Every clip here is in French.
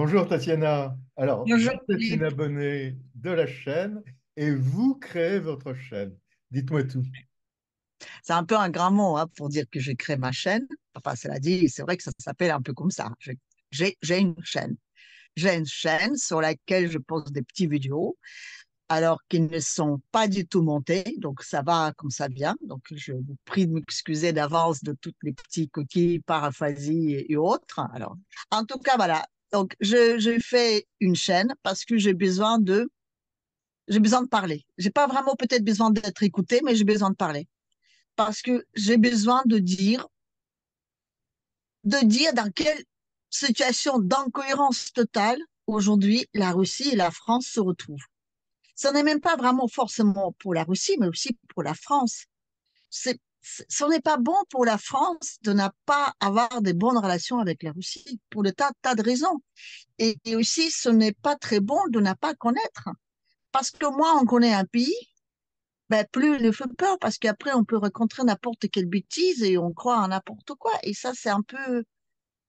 Bonjour Tatiana. Alors, Bonjour, vous êtes une Philippe. abonnée de la chaîne et vous créez votre chaîne. Dites-moi tout. C'est un peu un grand mot pour dire que je crée ma chaîne. Enfin, cela dit, c'est vrai que ça s'appelle un peu comme ça. J'ai une chaîne. J'ai une chaîne sur laquelle je pose des petites vidéos, alors qu'ils ne sont pas du tout montés. Donc, ça va comme ça vient. Donc, je vous prie de m'excuser d'avance de toutes les petites coquilles, paraphasies et autres. Alors, en tout cas, voilà. Donc, je fais une chaîne parce que j'ai besoin de parler. J'ai pas vraiment peut-être besoin d'être écoutée, mais j'ai besoin de parler. Parce que j'ai besoin de dire dans quelle situation d'incohérence totale aujourd'hui la Russie et la France se retrouvent. Ce n'est même pas vraiment forcément pour la Russie, mais aussi pour la France. Ce n'est pas bon pour la France de ne pas avoir de bonnes relations avec la Russie, pour des tas de raisons. Et aussi, ce n'est pas très bon de ne pas connaître. Parce que moins on connaît un pays, plus il nous fait peur, parce qu'après, on peut rencontrer n'importe quelle bêtise et on croit en n'importe quoi. Et ça, c'est un peu...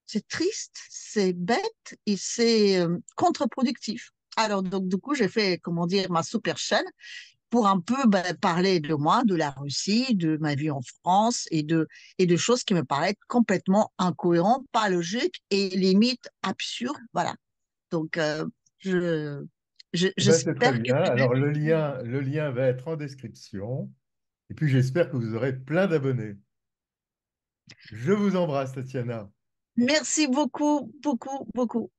c'est triste, c'est bête et c'est contre-productif. Alors, donc, du coup, j'ai fait, ma super chaîne, pour un peu parler de moi, de la Russie, de ma vie en France et de choses qui me paraissent complètement incohérentes, pas logiques et limite absurdes. Voilà. Donc, j'espère que... Alors, le lien va être en description. Et puis, j'espère que vous aurez plein d'abonnés. Je vous embrasse, Tatiana. Merci beaucoup, beaucoup, beaucoup.